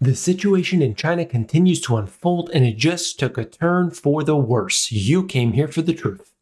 The situation in China continues to unfold, and it just took a turn for the worse. You came here for the truth.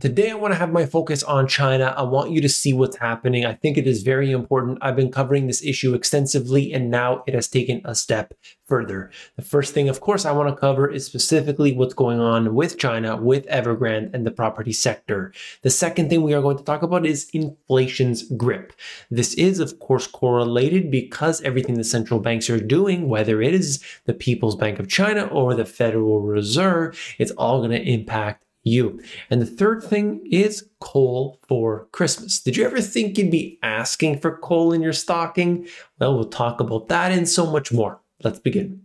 Today, I want to have my focus on China. I want you to see what's happening. I think it is very important. I've been covering this issue extensively, and now it has taken a step further. The first thing, of course, I want to cover is specifically what's going on with China, with Evergrande and the property sector. The second thing we are going to talk about is inflation's grip. This is, of course, correlated because everything the central banks are doing, whether it is the People's Bank of China or the Federal Reserve, it's all going to impact you. And the third thing is coal for Christmas. Did you ever think you'd be asking for coal in your stocking? Well, we'll talk about that and so much more. Let's begin.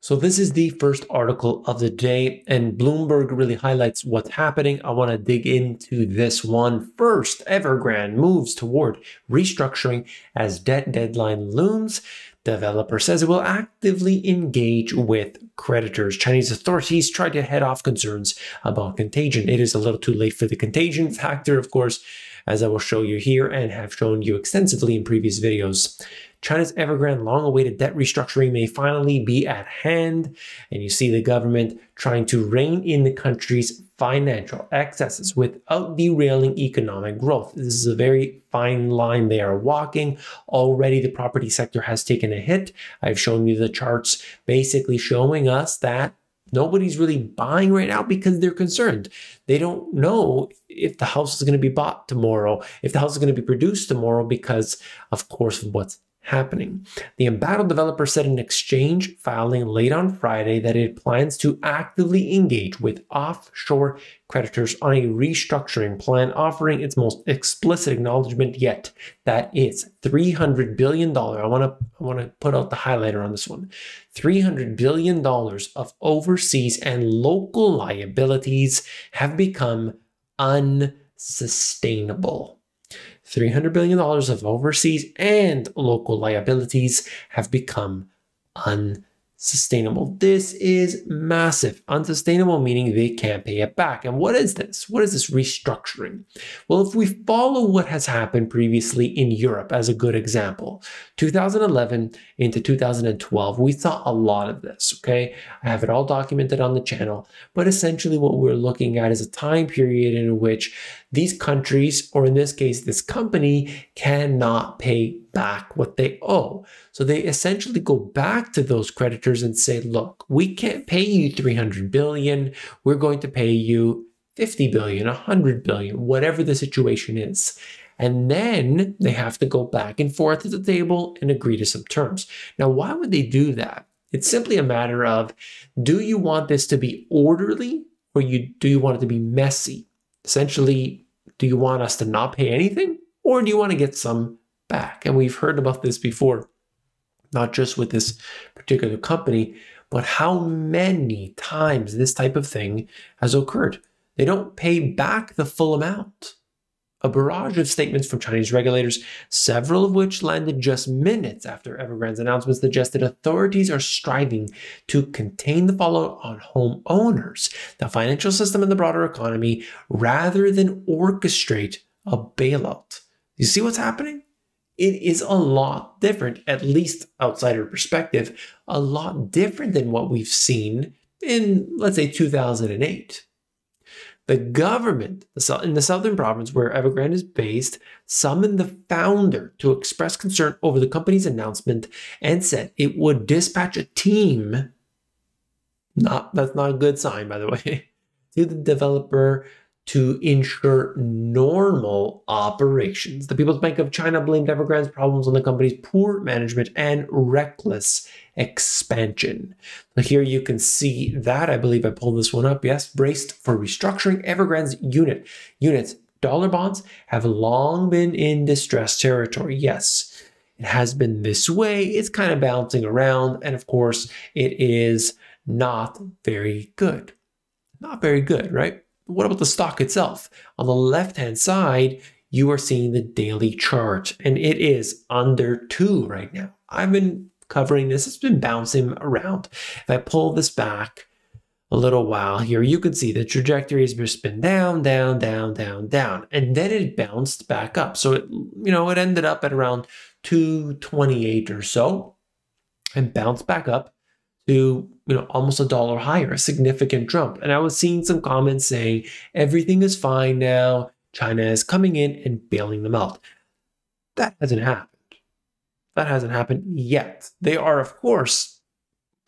So this is the first article of the day, and Bloomberg really highlights what's happening. I want to dig into this one first. Evergrande moves toward restructuring as debt deadline looms. Developer says it will actively engage with creditors. Chinese authorities try to head off concerns about contagion. It is a little too late for the contagion factor, of course, as I will show you here and have shown you extensively in previous videos. China's Evergrande long-awaited debt restructuring may finally be at hand, and you see the government trying to rein in the country's financial excesses without derailing economic growth. This is a very fine line they are walking. Already the property sector has taken a hit. I've shown you the charts basically showing us that nobody's really buying right now because they're concerned. They don't know if the house is going to be bought tomorrow, if the house is going to be produced tomorrow because, of course, of what's happening. The embattled developer said in exchange filing late on Friday that it plans to actively engage with offshore creditors on a restructuring plan, offering its most explicit acknowledgement yet. That is $300 billion. I want to put out the highlighter on this one. $300 billion of overseas and local liabilities have become unsustainable. $300 billion of overseas and local liabilities have become unsustainable. This is massive. Unsustainable meaning they can't pay it back. And what is this? What is this restructuring? Well, if we follow what has happened previously in Europe as a good example, 2011 into 2012, we saw a lot of this, okay? I have it all documented on the channel, but essentially what we're looking at is a time period in which these countries, or in this case, this company, cannot pay back what they owe. So they essentially go back to those creditors and say, look, we can't pay you $300 billion. We're going to pay you $50 billion, $100 billion, whatever the situation is. And then they have to go back and forth at the table and agree to some terms. Now, why would they do that? It's simply a matter of, do you want this to be orderly or do you want it to be messy? Essentially, do you want us to not pay anything, or do you want to get some back? And we've heard about this before, not just with this particular company, but how many times this type of thing has occurred. They don't pay back the full amount. A barrage of statements from Chinese regulators, several of which landed just minutes after Evergrande's announcement, suggested authorities are striving to contain the fallout on homeowners, the financial system, and the broader economy, rather than orchestrate a bailout. You see what's happening? It is a lot different, at least outsider perspective, a lot different than what we've seen in, let's say, 2008. The government in the southern province where Evergrande is based summoned the founder to express concern over the company's announcement and said it would dispatch a team. That's not a good sign, by the way, to the developer to ensure normal operations. The People's Bank of China blamed Evergrande's problems on the company's poor management and reckless expansion. So here you can see that, I believe I pulled this one up, yes, braced for restructuring. Evergrande's units, dollar bonds, have long been in distressed territory, yes. It has been this way, it's kind of bouncing around, and of course, it is not very good. Not very good, right? What about the stock itself? On the left-hand side, you are seeing the daily chart, and it is under 2 right now. I've been covering this. It's been bouncing around. If I pull this back a little while here, you can see the trajectory has just been down, down, down, down, down, and then it bounced back up. So it ended up at around 228 or so and bounce back up to, you know, almost a dollar higher, a significant jump. And I was seeing some comments saying everything is fine now, China is coming in and bailing them out. That hasn't happened. That hasn't happened yet. They are, of course,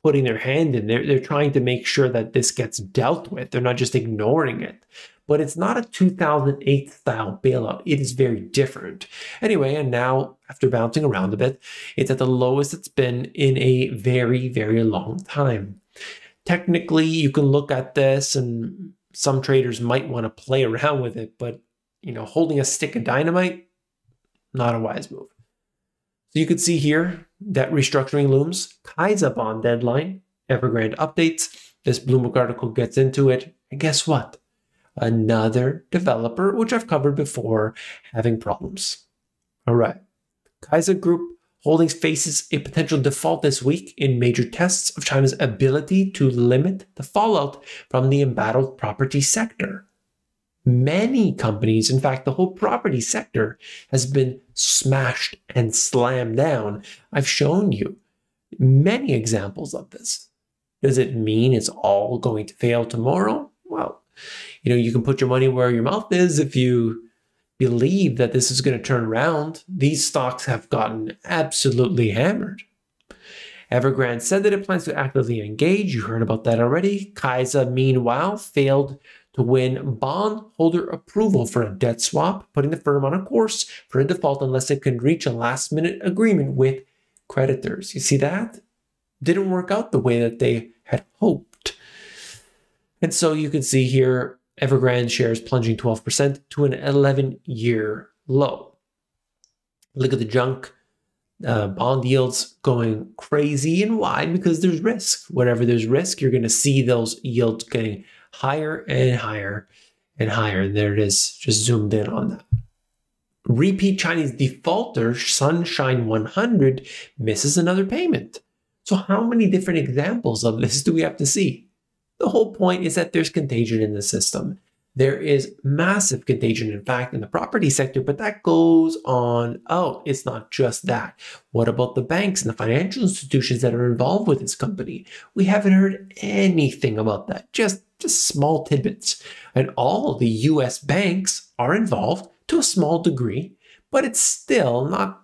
putting their hand in. They're trying to make sure that this gets dealt with. They're not just ignoring it. But it's not a 2008 style bailout. It is very different. Anyway, and now after bouncing around a bit, it's at the lowest it's been in a very, very long time. Technically, you can look at this and some traders might want to play around with it, but, you know, holding a stick of dynamite, not a wise move. So you could see here that restructuring looms, Kaisa bond deadline, Evergrande updates. This Bloomberg article gets into it. And guess what? Another developer, which I've covered before, having problems. All right. Kaisa Group Holdings faces a potential default this week in major tests of China's ability to limit the fallout from the embattled property sector. Many companies, in fact, the whole property sector has been smashed and slammed down. I've shown you many examples of this. Does it mean it's all going to fail tomorrow? Well, you know, you can put your money where your mouth is if you believe that this is going to turn around. These stocks have gotten absolutely hammered. Evergrande said that it plans to actively engage. You heard about that already. Kaisa, meanwhile, failed to win bondholder approval for a debt swap, putting the firm on a course for a default unless it can reach a last-minute agreement with creditors. You see that? Didn't work out the way that they had hoped. And so you can see here, Evergrande shares plunging 12% to an 11-year low. Look at the junk. Bond yields going crazy and wide because there's risk. Whenever there's risk, you're going to see those yields getting higher and higher and higher. And there it is, just zoomed in on that. Repeat Chinese defaulter Sunshine 100 misses another payment. So how many different examples of this do we have to see? The whole point is that there's contagion in the system. There is massive contagion, in fact, in the property sector, but that goes on out. It's not just that. What about the banks and the financial institutions that are involved with this company? We haven't heard anything about that, just small tidbits. And all the US banks are involved to a small degree, but it's still not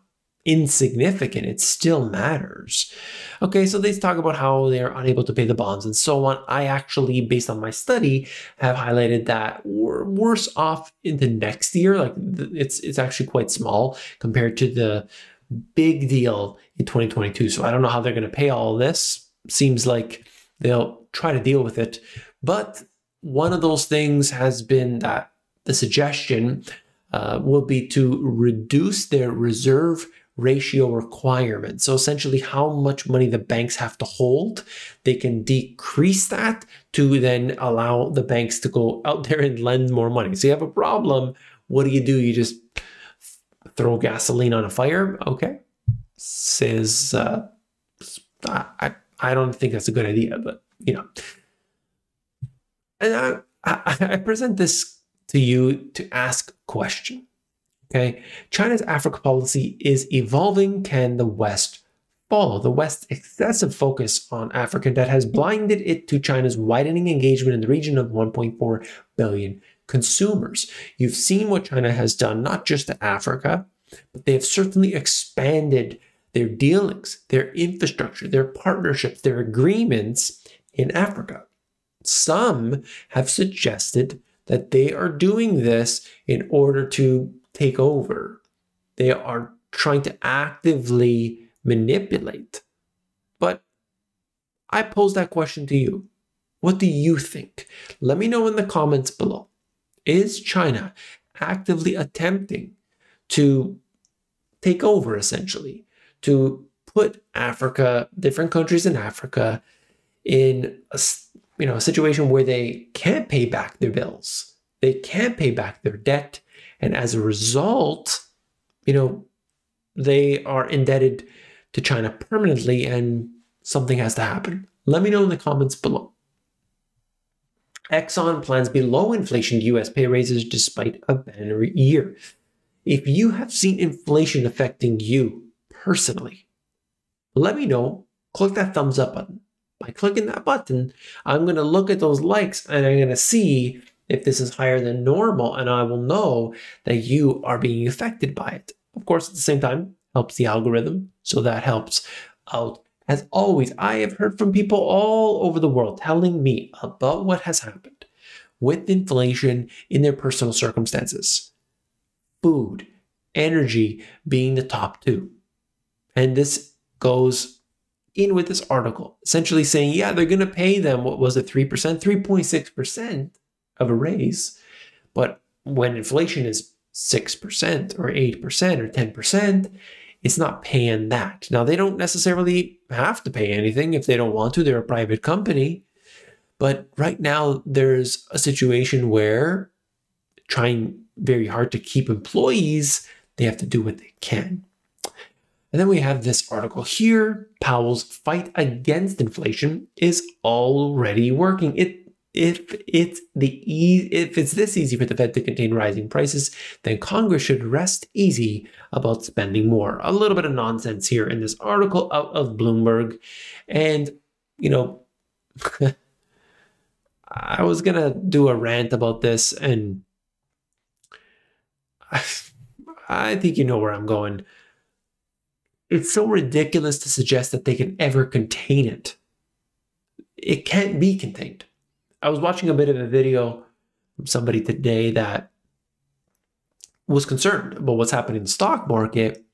insignificant. It still matters. Okay, so they talk about how they are unable to pay the bonds and so on. I actually, based on my study, have highlighted that we're worse off into next year. Like it's actually quite small compared to the big deal in 2022. So I don't know how they're going to pay all this. Seems like they'll try to deal with it. But one of those things has been that the suggestion will be to reduce their reserve ratio requirement. So essentially how much money the banks have to hold, they can decrease that to then allow the banks to go out there and lend more money. So you have a problem, what do? You just throw gasoline on a fire? Okay, says, I don't think that's a good idea, but you know. And I present this to you to ask a question. Okay, China's Africa policy is evolving. Can the West follow? The West's excessive focus on Africa that has blinded it to China's widening engagement in the region of 1.4 billion consumers. You've seen what China has done, not just to Africa, but they have certainly expanded their dealings, their infrastructure, their partnerships, their agreements in Africa. Some have suggested that they are doing this in order to take over. They are trying to actively manipulate. But I pose that question to you. What do you think? Let me know in the comments below. Is China actively attempting to take over, essentially, to put Africa, different countries in Africa, in a, you know, a situation where they can't pay back their bills, they can't pay back their debt, and as a result, you know, they are indebted to China permanently and something has to happen? Let me know in the comments below. Exxon plans below inflation U.S. pay raises despite a banner year. If you have seen inflation affecting you, personally? Let me know. Click that thumbs up button. By clicking that button, I'm going to look at those likes and I'm going to see if this is higher than normal, and I will know that you are being affected by it. Of course, at the same time, helps the algorithm, so that helps out. As always, I have heard from people all over the world telling me about what has happened with inflation in their personal circumstances. Food, energy being the top two. And this goes in with this article, essentially saying, yeah, they're going to pay them, what was it, 3%, 3.6% of a raise. But when inflation is 6% or 8% or 10%, it's not paying that. Now, they don't necessarily have to pay anything if they don't want to. They're a private company. But right now, there's a situation where trying very hard to keep employees, they have to do what they can. And then we have this article here. Powell's fight against inflation is already working. If it's this easy for the Fed to contain rising prices, then Congress should rest easy about spending more. A little bit of nonsense here in this article out of Bloomberg. And, you know, I was going to do a rant about this, and I think you know where I'm going. It's so ridiculous to suggest that they can ever contain it. It can't be contained. I was watching a bit of a video from somebody today that was concerned about what's happening in the stock market,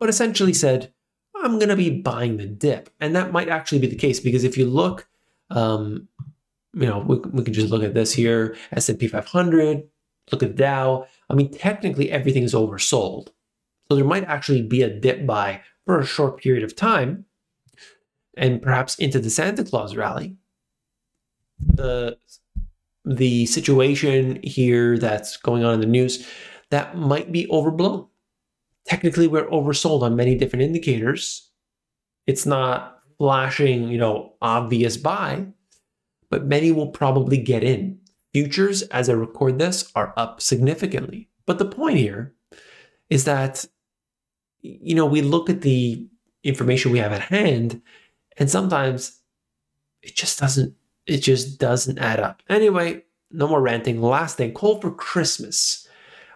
but essentially said, I'm going to be buying the dip. And that might actually be the case, because if you look, you know, we can just look at this here, S&P 500, look at Dow. I mean, technically everything is oversold. So there might actually be a dip buy for a short period of time and perhaps into the Santa Claus rally. The situation here that's going on in the news, that might be overblown. Technically, we're oversold on many different indicators. It's not flashing, you know, obvious buy, but many will probably get in. Futures, as I record this, are up significantly. But the point here is that, you know, we look at the information we have at hand, and sometimes it just doesn't add up. Anyway, no more ranting. Last thing, coal for Christmas.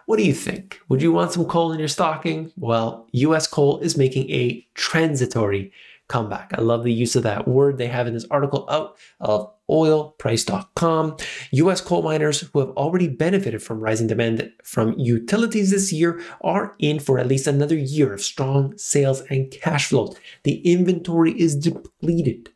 What do you think? Would you want some coal in your stocking? Well, US coal is making a transitory comeback. I love the use of that word they have in this article out of oilprice.com. US coal miners who have already benefited from rising demand from utilities this year are in for at least another year of strong sales and cash flow. The inventory is depleted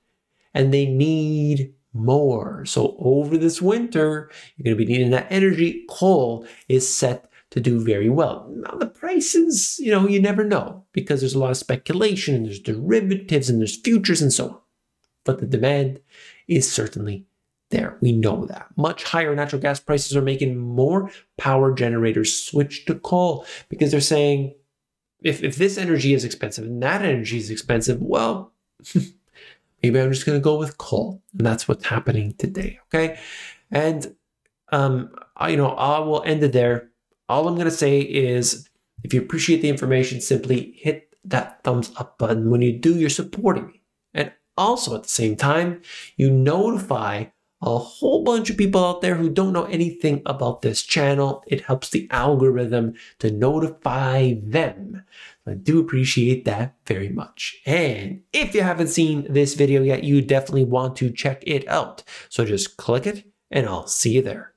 and they need more. So over this winter, you're going to be needing that energy. Coal is set to do very well. Now the prices, you know, you never know, because there's a lot of speculation and there's derivatives and there's futures and so on. But the demand is certainly there. We know that. Much higher natural gas prices are making more power generators switch to coal, because they're saying, if this energy is expensive and that energy is expensive, well, maybe I'm just going to go with coal. And that's what's happening today. Okay. And, you know, I will end it there. All I'm going to say is, if you appreciate the information, simply hit that thumbs up button. When you do, you're supporting me. And also at the same time, you notify a whole bunch of people out there who don't know anything about this channel. It helps the algorithm to notify them. I do appreciate that very much. And if you haven't seen this video yet, you definitely want to check it out. So just click it and I'll see you there.